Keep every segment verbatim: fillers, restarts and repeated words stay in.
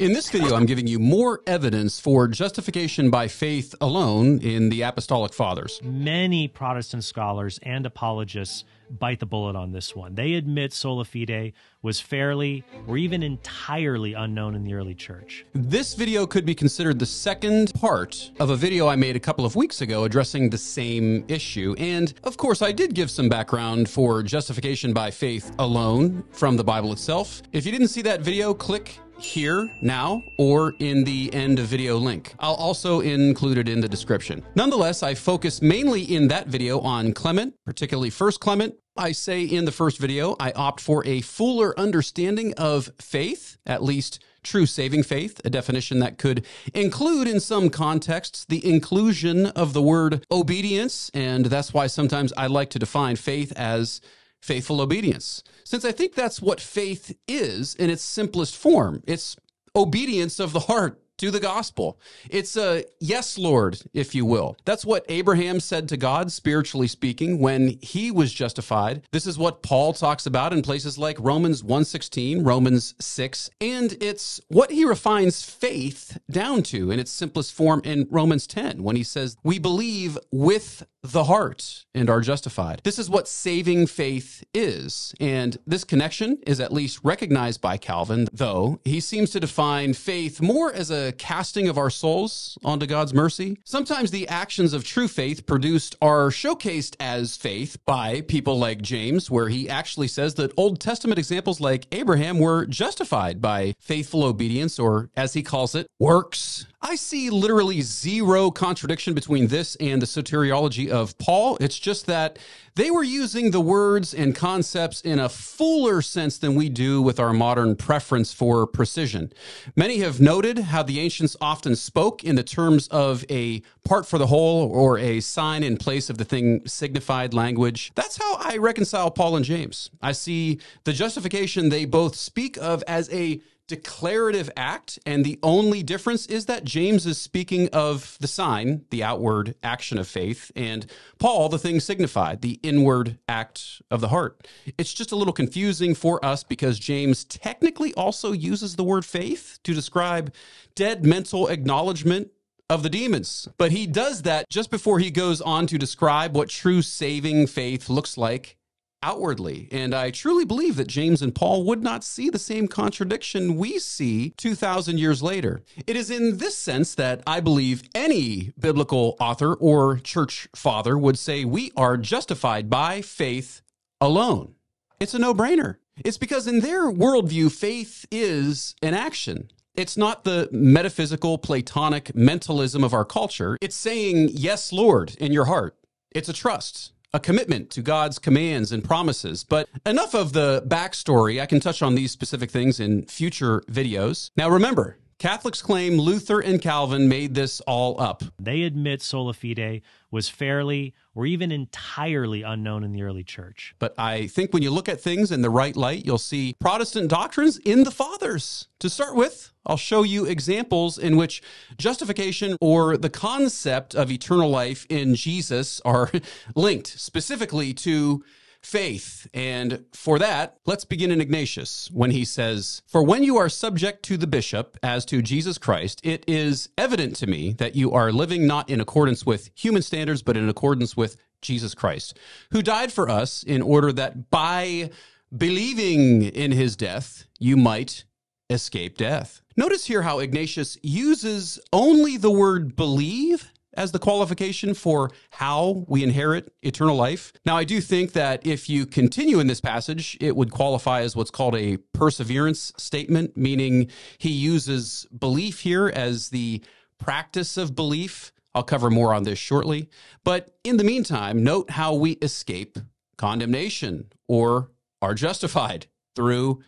In this video, I'm giving you more evidence for justification by faith alone in the Apostolic Fathers. Many Protestant scholars and apologists bite the bullet on this one. They admit sola fide was fairly or even entirely unknown in the early church. This video could be considered the second part of a video I made a couple of weeks ago addressing the same issue. And of course, I did give some background for justification by faith alone from the Bible itself. If you didn't see that video, click here now or in the end of video link. I'll also include it in the description. Nonetheless, I focus mainly in that video on Clement, particularly First Clement. I say in the first video, I opt for a fuller understanding of faith, at least true saving faith, a definition that could include in some contexts the inclusion of the word obedience, and that's why sometimes I like to define faith as faithful obedience, since I think that's what faith is in its simplest form. It's obedience of the heart to the gospel. It's a yes, Lord, if you will. That's what Abraham said to God, spiritually speaking, when he was justified. This is what Paul talks about in places like Romans one sixteen, Romans six, and it's what he refines faith down to in its simplest form in Romans ten, when he says, we believe with the heart and are justified. This is what saving faith is, and this connection is at least recognized by Calvin, though he seems to define faith more as a casting of our souls onto God's mercy. Sometimes the actions of true faith produced are showcased as faith by people like James, where he actually says that Old Testament examples like Abraham were justified by faithful obedience, or as he calls it, works. I see literally zero contradiction between this and the soteriology of Paul. It's just that they were using the words and concepts in a fuller sense than we do with our modern preference for precision. Many have noted how the ancients often spoke in the terms of a part for the whole or a sign in place of the thing signified language. That's how I reconcile Paul and James. I see the justification they both speak of as a declarative act, and the only difference is that James is speaking of the sign, the outward action of faith, and Paul, the thing signified, the inward act of the heart. It's just a little confusing for us because James technically also uses the word faith to describe dead mental acknowledgement of the demons. But he does that just before he goes on to describe what true saving faith looks like outwardly, and I truly believe that James and Paul would not see the same contradiction we see two thousand years later. It is in this sense that I believe any biblical author or church father would say we are justified by faith alone. It's a no-brainer. It's because in their worldview, faith is an action. It's not the metaphysical, Platonic mentalism of our culture. It's saying, yes, Lord, in your heart. It's a trust, a commitment to God's commands and promises. But enough of the backstory. I can touch on these specific things in future videos. Now remember, Catholics claim Luther and Calvin made this all up. They admit sola fide was fairly or even entirely unknown in the early church. But I think when you look at things in the right light, you'll see Protestant doctrines in the Fathers. To start with, I'll show you examples in which justification or the concept of eternal life in Jesus are linked specifically to faith. And for that, let's begin in Ignatius when he says, for when you are subject to the bishop as to Jesus Christ, it is evident to me that you are living not in accordance with human standards, but in accordance with Jesus Christ, who died for us in order that by believing in his death, you might escape death. Notice here how Ignatius uses only the word believe as the qualification for how we inherit eternal life. Now, I do think that if you continue in this passage, it would qualify as what's called a perseverance statement, meaning he uses belief here as the practice of belief. I'll cover more on this shortly. But in the meantime, note how we escape condemnation or are justified through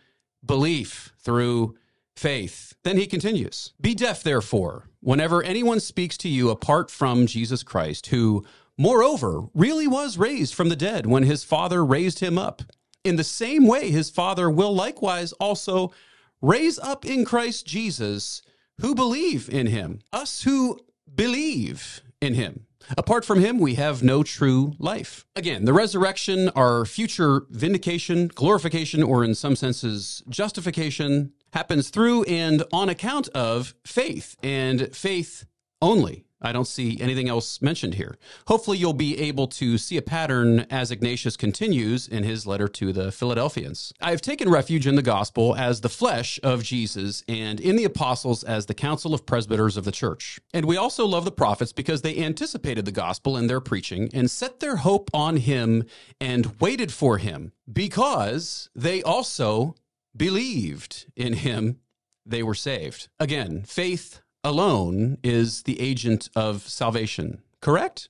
belief, through faith. Then he continues, be deaf, therefore, whenever anyone speaks to you apart from Jesus Christ, who, moreover, really was raised from the dead when his Father raised him up. In the same way, his Father will likewise also raise up in Christ Jesus who believe in him, us who believe in him. Apart from him, we have no true life. Again, the resurrection, our future vindication, glorification, or in some senses, justification, happens through and on account of faith, and faith only. I don't see anything else mentioned here. Hopefully you'll be able to see a pattern as Ignatius continues in his letter to the Philadelphians. I have taken refuge in the gospel as the flesh of Jesus, and in the apostles as the council of presbyters of the church. And we also love the prophets because they anticipated the gospel in their preaching and set their hope on him and waited for him, because they also believed in him, they were saved. Again, faith alone is the agent of salvation, correct?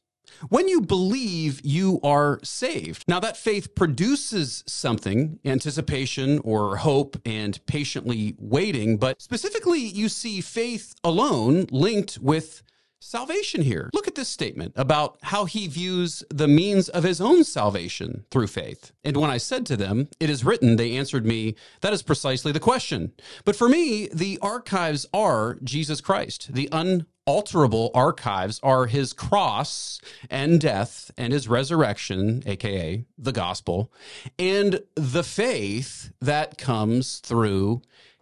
When you believe, you are saved. Now, that faith produces something, anticipation or hope and patiently waiting, but specifically you see faith alone linked with salvation here. Look at this statement about how he views the means of his own salvation through faith. And when I said to them, "It is written," they answered me, "That is precisely the question." But for me, the archives are Jesus Christ. The unalterable archives are his cross and death and his resurrection, aka the gospel, and the faith that comes through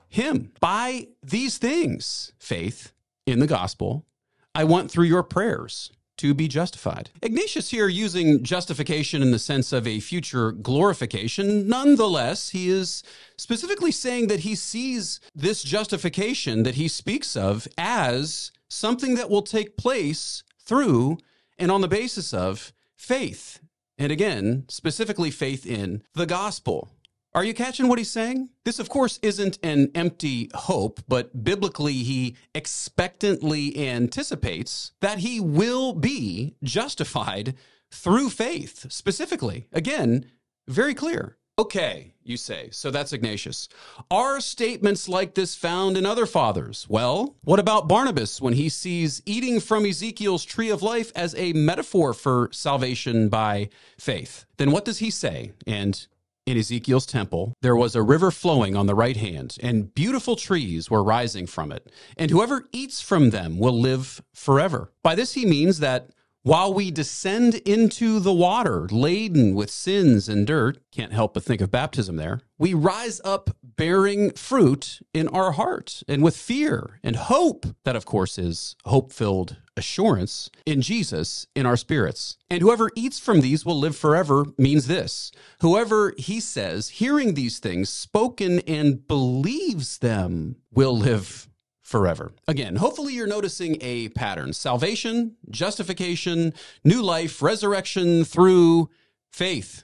him. By these things, faith in the gospel, I want through your prayers to be justified. Ignatius here using justification in the sense of a future glorification. Nonetheless, he is specifically saying that he sees this justification that he speaks of as something that will take place through and on the basis of faith. And again, specifically faith in the gospel. Are you catching what he's saying? This, of course, isn't an empty hope, but biblically he expectantly anticipates that he will be justified through faith, specifically. Again, very clear. Okay, you say, so that's Ignatius. Are statements like this found in other fathers? Well, what about Barnabas when he sees eating from Ezekiel's tree of life as a metaphor for salvation by faith? Then what does he say? And in Ezekiel's temple, there was a river flowing on the right hand, and beautiful trees were rising from it. And whoever eats from them will live forever. By this he means that while we descend into the water, laden with sins and dirt, can't help but think of baptism there, we rise up bearing fruit in our heart and with fear and hope. That, of course, is hope-filled assurance in Jesus in our spirits. And whoever eats from these will live forever means this: whoever, he says, hearing these things spoken and believes them will live forever. Forever. Again, hopefully you're noticing a pattern. Salvation, justification, new life, resurrection through faith.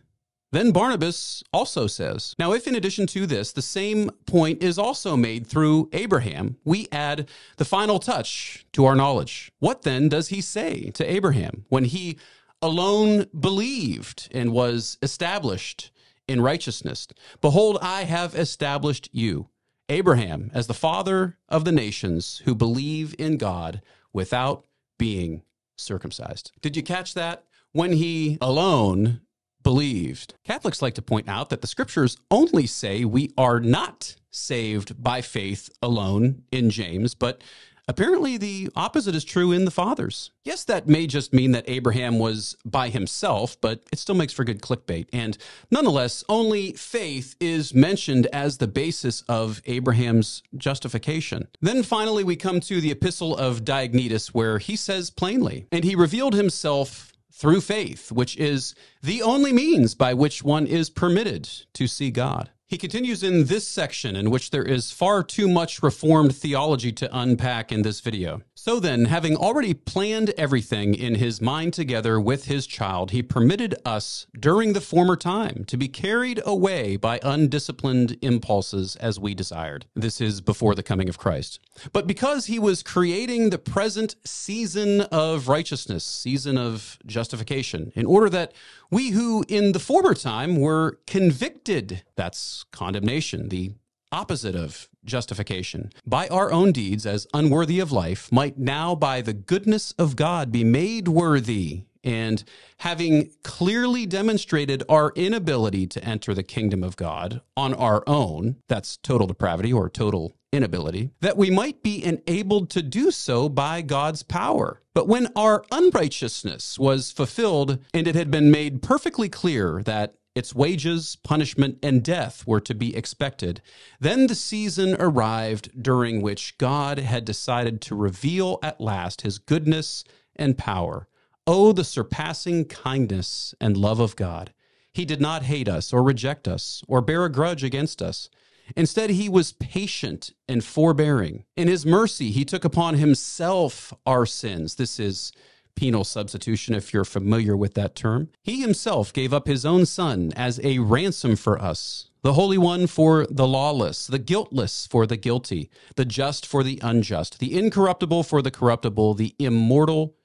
Then Barnabas also says, now if in addition to this, the same point is also made through Abraham, we add the final touch to our knowledge. What then does he say to Abraham when he alone believed and was established in righteousness? Behold, I have established you, Abraham, as the father of the nations who believe in God without being circumcised. Did you catch that? When he alone believed. Catholics like to point out that the scriptures only say we are not saved by faith alone in James, but apparently the opposite is true in the fathers. Yes, that may just mean that Abraham was by himself, but it still makes for good clickbait. And nonetheless, only faith is mentioned as the basis of Abraham's justification. Then finally, we come to the Epistle of Diognetus, where he says plainly, and he revealed himself through faith, which is the only means by which one is permitted to see God. He continues in this section, in which there is far too much Reformed theology to unpack in this video. So then, having already planned everything in his mind together with his child, he permitted us during the former time to be carried away by undisciplined impulses as we desired. This is before the coming of Christ. But because he was creating the present season of righteousness, season of justification, in order that we who in the former time were convicted, that's condemnation, the opposite of justification, by our own deeds as unworthy of life, might now by the goodness of God be made worthy, and having clearly demonstrated our inability to enter the kingdom of God on our own, that's total depravity or total inability, that we might be enabled to do so by God's power. But when our unrighteousness was fulfilled, and it had been made perfectly clear that Its wages, punishment, and death were to be expected. Then the season arrived during which God had decided to reveal at last his goodness and power. Oh, the surpassing kindness and love of God. He did not hate us or reject us or bear a grudge against us. Instead, he was patient and forbearing. In his mercy, he took upon himself our sins. This is penal substitution, if you're familiar with that term. He himself gave up his own son as a ransom for us, the Holy One for the lawless, the guiltless for the guilty, the just for the unjust, the incorruptible for the corruptible, the immortal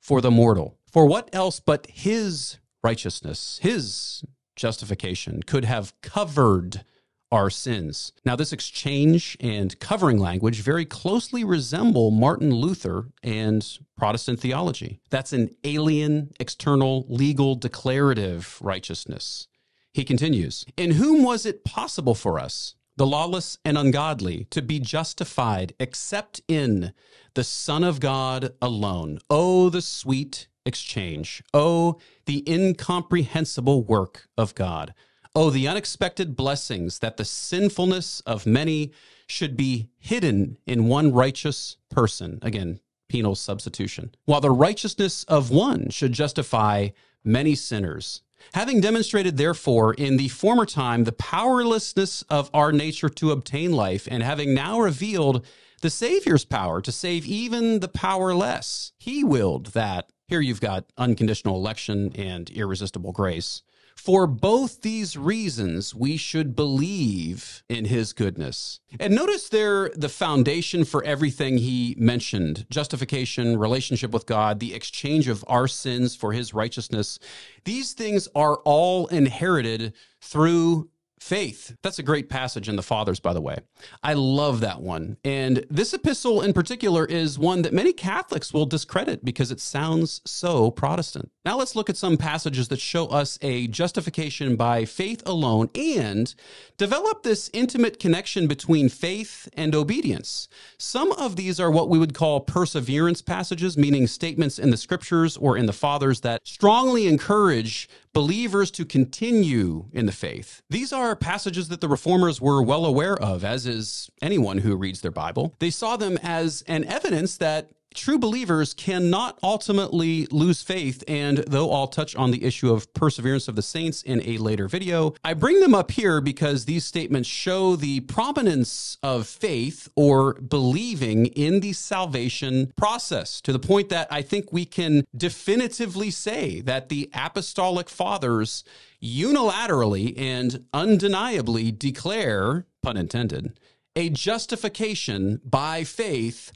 for the mortal. For what else but his righteousness, his justification, could have covered our sins? Now, this exchange and covering language very closely resemble Martin Luther and Protestant theology. That's an alien, external, legal, declarative righteousness. He continues, "In whom was it possible for us, the lawless and ungodly, to be justified except in the Son of God alone? Oh, the sweet exchange. Oh, the incomprehensible work of God. Oh, the unexpected blessings that the sinfulness of many should be hidden in one righteous person." Again, penal substitution. "While the righteousness of one should justify many sinners. Having demonstrated, therefore, in the former time the powerlessness of our nature to obtain life, and having now revealed the Savior's power to save even the powerless, he willed that," here you've got unconditional election and irresistible grace, "for both these reasons, we should believe in his goodness." And notice there the foundation for everything he mentioned: justification, relationship with God, the exchange of our sins for his righteousness. These things are all inherited through faith. That's a great passage in the Fathers, by the way. I love that one. And this epistle in particular is one that many Catholics will discredit because it sounds so Protestant. Now let's look at some passages that show us a justification by faith alone and develop this intimate connection between faith and obedience. Some of these are what we would call perseverance passages, meaning statements in the Scriptures or in the Fathers that strongly encourage believers to continue in the faith. These are passages that the Reformers were well aware of, as is anyone who reads their Bible. They saw them as an evidence that true believers cannot ultimately lose faith, and though I'll touch on the issue of perseverance of the saints in a later video, I bring them up here because these statements show the prominence of faith or believing in the salvation process, to the point that I think we can definitively say that the Apostolic Fathers unilaterally and undeniably declare, pun intended, a justification by faith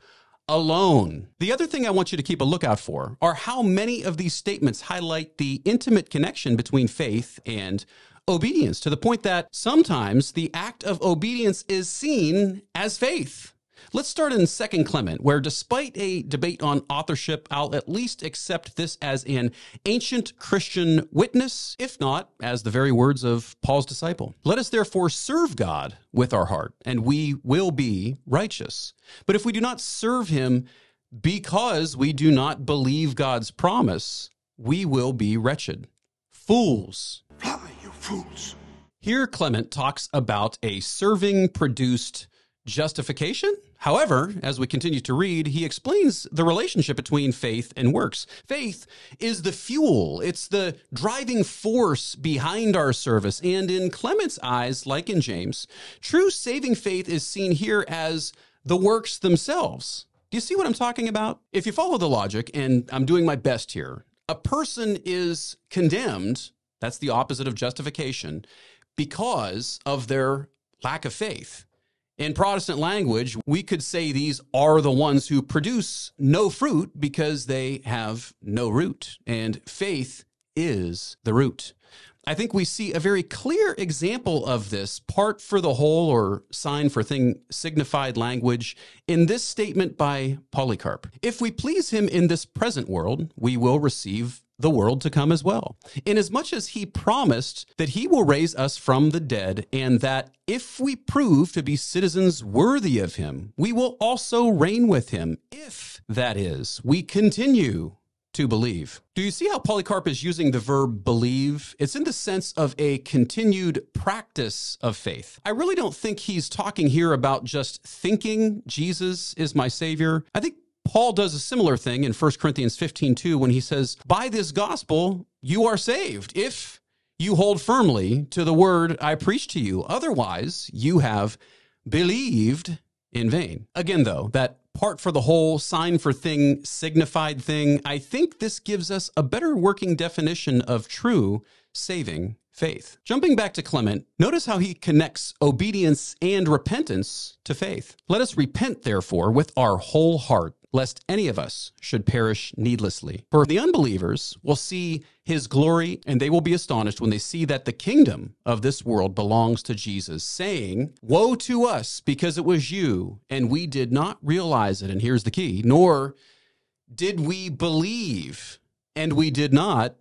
alone. The other thing I want you to keep a lookout for are how many of these statements highlight the intimate connection between faith and obedience, to the point that sometimes the act of obedience is seen as faith. Let's start in Second Clement, where despite a debate on authorship, I'll at least accept this as an ancient Christian witness, if not as the very words of Paul's disciple. "Let us therefore serve God with our heart, and we will be righteous. But if we do not serve him because we do not believe God's promise, we will be wretched. Fools." Fly, you fools. Here Clement talks about a serving-produced justification. However, as we continue to read, he explains the relationship between faith and works. Faith is the fuel. It's the driving force behind our service. And in Clement's eyes, like in James, true saving faith is seen here as the works themselves. Do you see what I'm talking about? If you follow the logic, and I'm doing my best here, a person is condemned, that's the opposite of justification, because of their lack of faith. In Protestant language, we could say these are the ones who produce no fruit because they have no root, and faith is the root. I think we see a very clear example of this part for the whole or sign for thing signified language in this statement by Polycarp. "If we please him in this present world, we will receive the world to come as well. Inasmuch as he promised that he will raise us from the dead, and that if we prove to be citizens worthy of him, we will also reign with him, if, that is, we continue to believe. Do you see how Polycarp is using the verb believe? It's in the sense of a continued practice of faith. I really don't think he's talking here about just thinking Jesus is my Savior. I think Paul does a similar thing in First Corinthians fifteen two when he says, by this gospel you are saved, if you hold firmly to the word I preach to you. Otherwise, you have believed in vain. Again, though, that part for the whole, sign for thing, signified thing, I think this gives us a better working definition of true saving faith. Jumping back to Clement, notice how he connects obedience and repentance to faith. Let us repent, therefore, with our whole heart, lest any of us should perish needlessly. For the unbelievers will see his glory, and they will be astonished when they see that the kingdom of this world belongs to Jesus, saying, woe to us, because it was you, and we did not realize it. And here's the key, nor did we believe, and we did not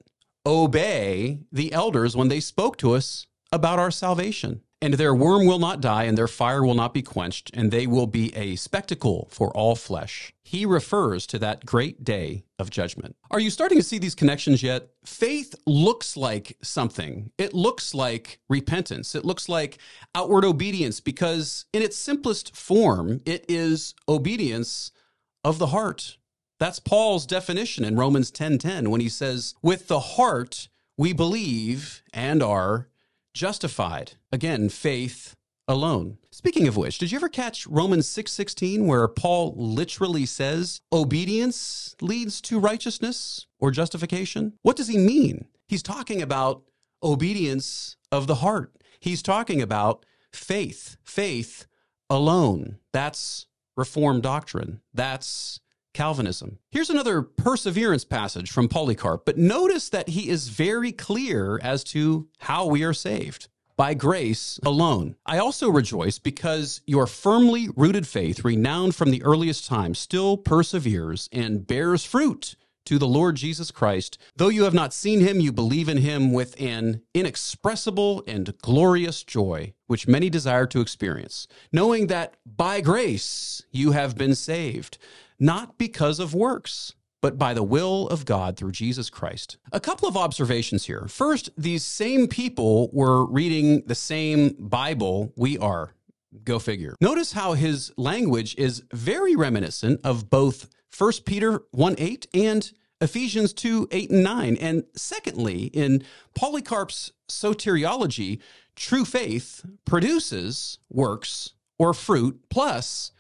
obey the elders when they spoke to us about our salvation. And their worm will not die, and their fire will not be quenched, and they will be a spectacle for all flesh. He refers to that great day of judgment. Are you starting to see these connections yet? Faith looks like something. It looks like repentance. It looks like outward obedience, because in its simplest form, it is obedience of the heart. That's Paul's definition in Romans ten ten when he says, with the heart we believe and are justified. Again, faith alone. Speaking of which, did you ever catch Romans six sixteen where Paul literally says, obedience leads to righteousness or justification? What does he mean? He's talking about obedience of the heart. He's talking about faith, faith alone. That's Reformed doctrine. That's Calvinism. Here's another perseverance passage from Polycarp, but notice that he is very clear as to how we are saved. By grace alone. I also rejoice because your firmly rooted faith, renowned from the earliest time, still perseveres and bears fruit to the Lord Jesus Christ. Though you have not seen him, you believe in him with an inexpressible and glorious joy, which many desire to experience, knowing that by grace you have been saved, not because of works, but by the will of God through Jesus Christ. A couple of observations here. First, these same people were reading the same Bible we are. Go figure. Notice how his language is very reminiscent of both First Peter one eight and Ephesians two eight and nine. And secondly, in Polycarp's soteriology, true faith produces works or fruit plus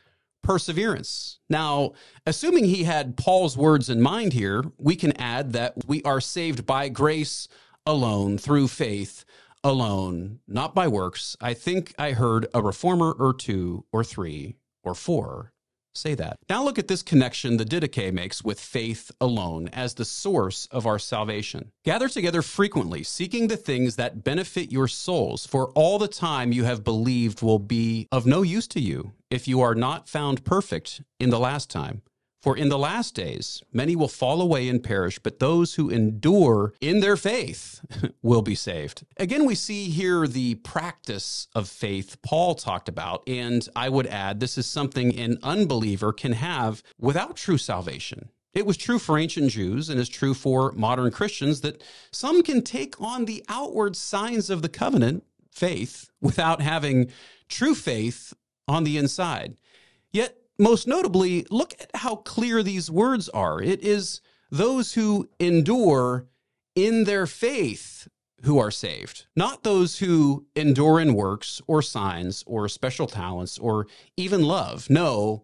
perseverance. Now, assuming he had Paul's words in mind here, we can add that we are saved by grace alone, through faith alone, not by works. I think I heard a reformer or two or three or four say that. Now look at this connection the Didache makes with faith alone as the source of our salvation. Gather together frequently, seeking the things that benefit your souls, for all the time you have believed will be of no use to you if you are not found perfect in the last time. For in the last days, many will fall away and perish, but those who endure in their faith will be saved. Again, we see here the practice of faith Paul talked about, and I would add this is something an unbeliever can have without true salvation. It was true for ancient Jews and is true for modern Christians that some can take on the outward signs of the covenant, faith, without having true faith on the inside. Yet, most notably, look at how clear these words are. It is those who endure in their faith who are saved, not those who endure in works or signs or special talents or even love. No,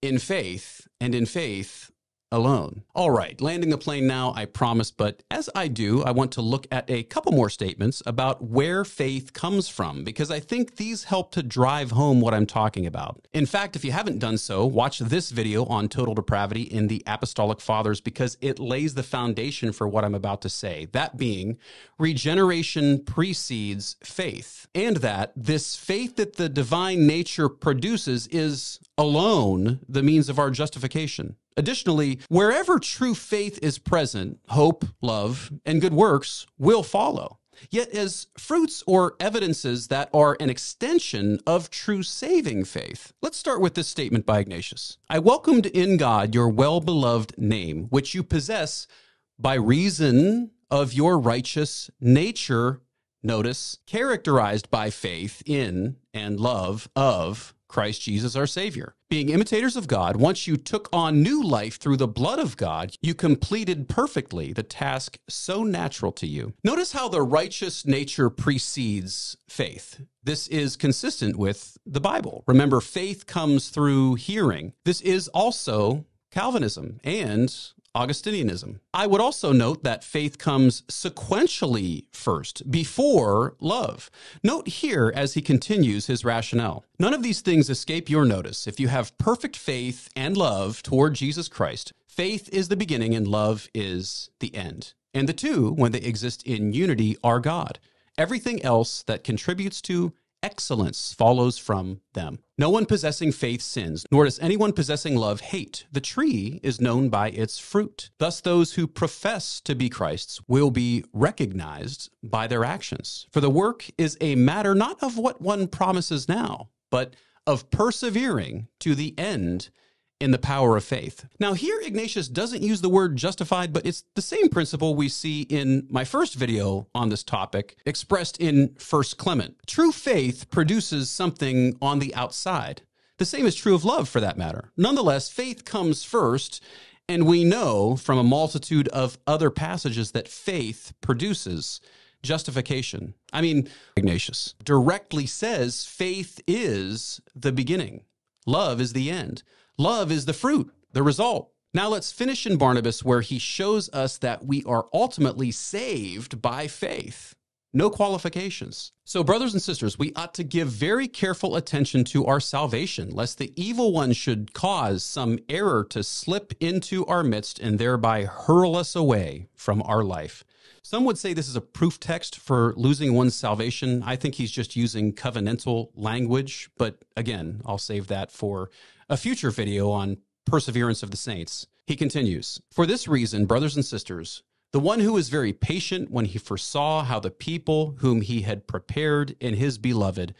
in faith and in faith alone. All right, landing the plane now, I promise, but as I do, I want to look at a couple more statements about where faith comes from, because I think these help to drive home what I'm talking about. In fact, if you haven't done so, watch this video on total depravity in the Apostolic Fathers, because it lays the foundation for what I'm about to say, that being regeneration precedes faith, and that this faith that the divine nature produces is alone the means of our justification. Additionally, wherever true faith is present, hope, love, and good works will follow. Yet as fruits or evidences that are an extension of true saving faith. Let's start with this statement by Ignatius. I welcomed in God your well-beloved name, which you possess by reason of your righteous nature, notice, characterized by faith in and love of Christ Jesus our Savior. Being imitators of God, once you took on new life through the blood of God, you completed perfectly the task so natural to you. Notice how the righteous nature precedes faith. This is consistent with the Bible. Remember, faith comes through hearing. This is also Calvinism and Augustinianism. I would also note that faith comes sequentially first, before love. Note here as he continues his rationale. None of these things escape your notice. If you have perfect faith and love toward Jesus Christ, faith is the beginning and love is the end. And the two, when they exist in unity, are God. Everything else that contributes to excellence follows from them. No one possessing faith sins, nor does anyone possessing love hate. The tree is known by its fruit. Thus those who profess to be Christ's will be recognized by their actions. For the work is a matter not of what one promises now, but of persevering to the end in the power of faith. Now here Ignatius doesn't use the word justified, but it's the same principle we see in my first video on this topic expressed in First Clement. True faith produces something on the outside. The same is true of love for that matter. Nonetheless, faith comes first, and we know from a multitude of other passages that faith produces justification. I mean, Ignatius directly says faith is the beginning. Love is the end. Love is the fruit, the result. Now let's finish in Barnabas, where he shows us that we are ultimately saved by faith. No qualifications. So brothers and sisters, we ought to give very careful attention to our salvation, lest the evil one should cause some error to slip into our midst and thereby hurl us away from our life. Some would say this is a proof text for losing one's salvation. I think he's just using covenantal language, but again, I'll save that for a future video on perseverance of the saints. He continues, for this reason, brothers and sisters, the one who was very patient when he foresaw how the people whom he had prepared in his beloved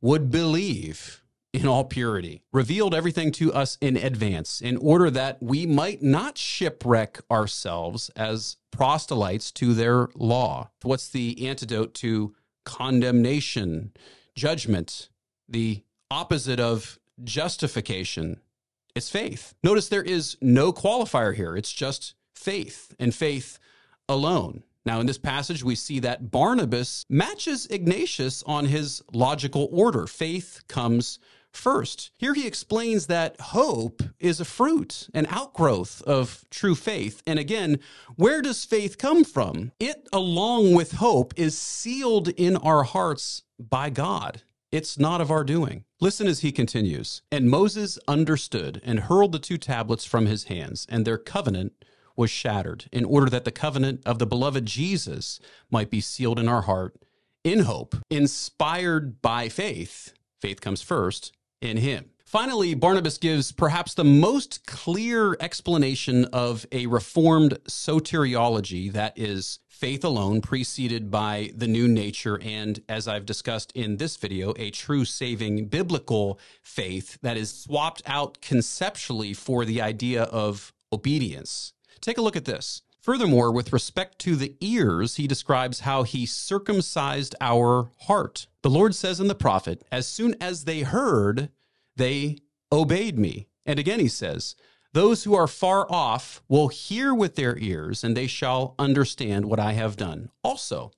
would believe in all purity, revealed everything to us in advance in order that we might not shipwreck ourselves as proselytes to their law. What's the antidote to condemnation, judgment, the opposite of justification? It's faith. Notice there is no qualifier here. It's just faith and faith alone. Now, in this passage, we see that Barnabas matches Ignatius on his logical order. Faith comes first. Here he explains that hope is a fruit, an outgrowth of true faith. And again, where does faith come from? It, along with hope, is sealed in our hearts by God. It's not of our doing. Listen as he continues. And Moses understood and hurled the two tablets from his hands, and their covenant was shattered, in order that the covenant of the beloved Jesus might be sealed in our heart in hope, inspired by faith. Faith comes first in him. Finally, Barnabas gives perhaps the most clear explanation of a reformed soteriology, that is, faith alone preceded by the new nature and, as I've discussed in this video, a true saving biblical faith that is swapped out conceptually for the idea of obedience. Take a look at this. Furthermore, with respect to the ears, he describes how he circumcised our heart. The Lord says in the prophet, as soon as they heard, they obeyed me. And again, he says, those who are far off will hear with their ears, and they shall understand what I have done. Also,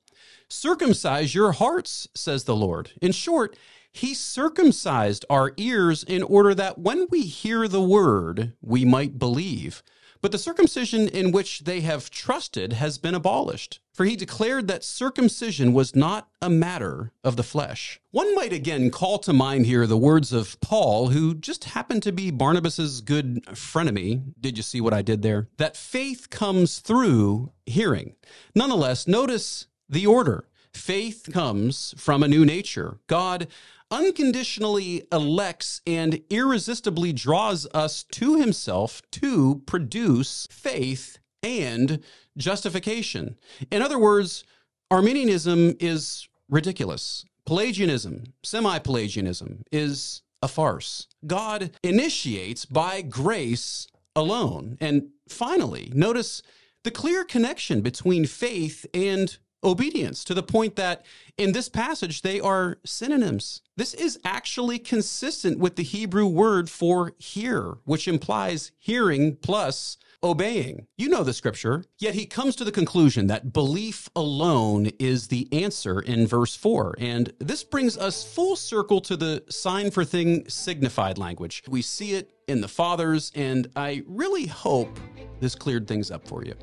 circumcise your hearts, says the Lord. In short, he circumcised our ears in order that when we hear the word, we might believe. But the circumcision in which they have trusted has been abolished. For he declared that circumcision was not a matter of the flesh. One might again call to mind here the words of Paul, who just happened to be Barnabas's good frenemy. Did you see what I did there? That faith comes through hearing. Nonetheless, notice the order. Faith comes from a new nature. God unconditionally elects and irresistibly draws us to himself to produce faith and justification. In other words, Arminianism is ridiculous. Pelagianism, semi-Pelagianism, is a farce. God initiates by grace alone. And finally, notice the clear connection between faith and obedience, to the point that in this passage, they are synonyms. This is actually consistent with the Hebrew word for hear, which implies hearing plus obeying. You know the scripture, yet he comes to the conclusion that belief alone is the answer in verse four. And this brings us full circle to the sign for thing signified language. We see it in the fathers, and I really hope this cleared things up for you.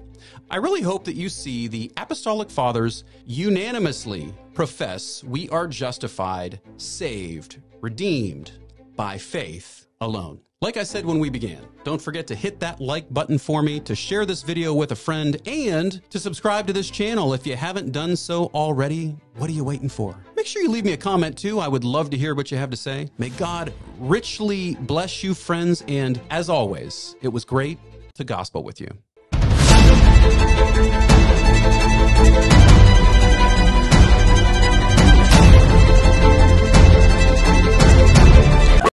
I really hope that you see the Apostolic Fathers unanimously profess we are justified, saved, redeemed by faith alone. Like I said when we began, don't forget to hit that like button for me, to share this video with a friend, and to subscribe to this channel if you haven't done so already. What are you waiting for? Make sure you leave me a comment too. I would love to hear what you have to say. May God richly bless you, friends, and as always, it was great to gospel with you.